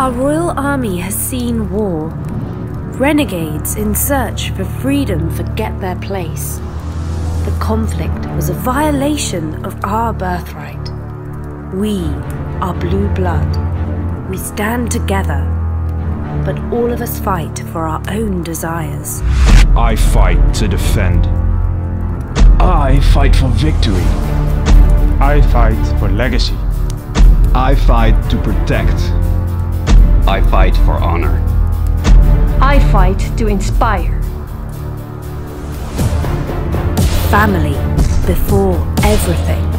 Our royal army has seen war. Renegades in search for freedom forget their place. The conflict was a violation of our birthright. We are blue blood. We stand together. But all of us fight for our own desires. I fight to defend. I fight for victory. I fight for legacy. I fight to protect. I fight for honor. I fight to inspire. Family before everything.